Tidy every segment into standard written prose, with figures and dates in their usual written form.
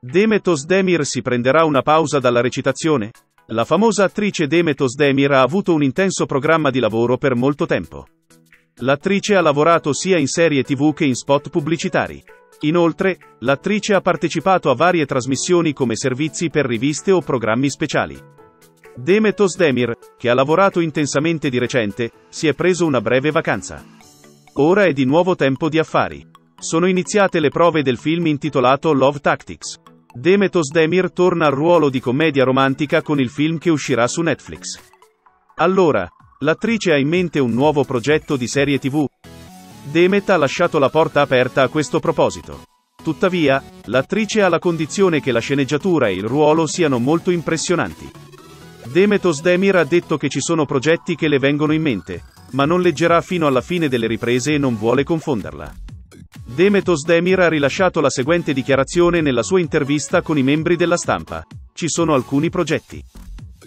Demet Özdemir si prenderà una pausa dalla recitazione? La famosa attrice Demet Özdemir ha avuto un intenso programma di lavoro per molto tempo. L'attrice ha lavorato sia in serie TV che in spot pubblicitari. Inoltre, l'attrice ha partecipato a varie trasmissioni come servizi per riviste o programmi speciali. Demet Özdemir, che ha lavorato intensamente di recente, si è preso una breve vacanza. Ora è di nuovo tempo di affari. Sono iniziate le prove del film intitolato Love Tactics. Demet Özdemir torna al ruolo di commedia romantica con il film che uscirà su Netflix. Allora, l'attrice ha in mente un nuovo progetto di serie TV? Demet ha lasciato la porta aperta a questo proposito. Tuttavia, l'attrice ha la condizione che la sceneggiatura e il ruolo siano molto impressionanti. Demet Özdemir ha detto che ci sono progetti che le vengono in mente, ma non leggerà fino alla fine delle riprese e non vuole confonderla. Demet Özdemir ha rilasciato la seguente dichiarazione nella sua intervista con i membri della stampa. Ci sono alcuni progetti,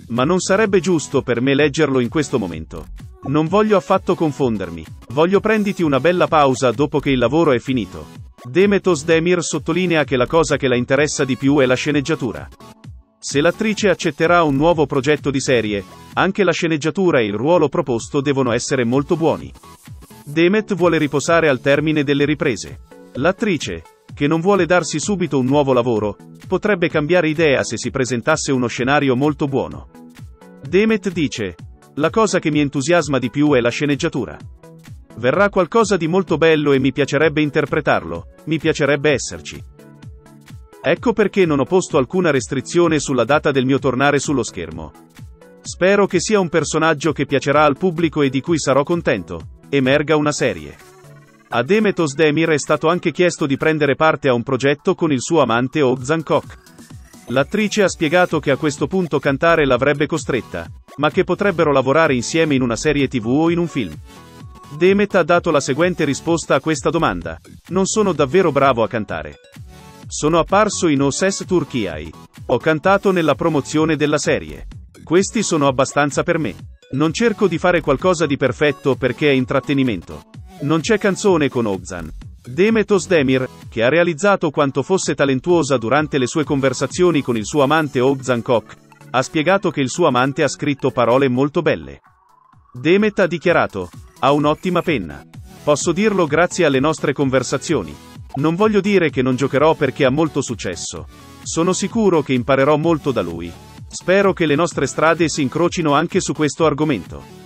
ma non sarebbe giusto per me leggerlo in questo momento. Non voglio affatto confondermi. Voglio prenditi una bella pausa dopo che il lavoro è finito. Demet Özdemir sottolinea che la cosa che la interessa di più è la sceneggiatura. Se l'attrice accetterà un nuovo progetto di serie, anche la sceneggiatura e il ruolo proposto devono essere molto buoni. Demet vuole riposare al termine delle riprese. L'attrice, che non vuole darsi subito un nuovo lavoro, potrebbe cambiare idea se si presentasse uno scenario molto buono. Demet dice: la cosa che mi entusiasma di più è la sceneggiatura. Verrà qualcosa di molto bello e mi piacerebbe interpretarlo, mi piacerebbe esserci. Ecco perché non ho posto alcuna restrizione sulla data del mio tornare sullo schermo. Spero che sia un personaggio che piacerà al pubblico e di cui sarò contento. Emerga una serie. A Demet Özdemir è stato anche chiesto di prendere parte a un progetto con il suo amante Oğuzhan Koç. L'attrice ha spiegato che a questo punto cantare l'avrebbe costretta, ma che potrebbero lavorare insieme in una serie TV o in un film. Demet ha dato la seguente risposta a questa domanda: non sono davvero bravo a cantare. Sono apparso in Oasis Turchia. Ho cantato nella promozione della serie. Questi sono abbastanza per me. Non cerco di fare qualcosa di perfetto perché è intrattenimento. Non c'è canzone con Oğuzhan. Demet Özdemir, che ha realizzato quanto fosse talentuosa durante le sue conversazioni con il suo amante Oğuzhan Koç, ha spiegato che il suo amante ha scritto parole molto belle. Demet ha dichiarato: ha un'ottima penna. Posso dirlo grazie alle nostre conversazioni. Non voglio dire che non giocherò perché ha molto successo. Sono sicuro che imparerò molto da lui. Spero che le nostre strade si incrocino anche su questo argomento.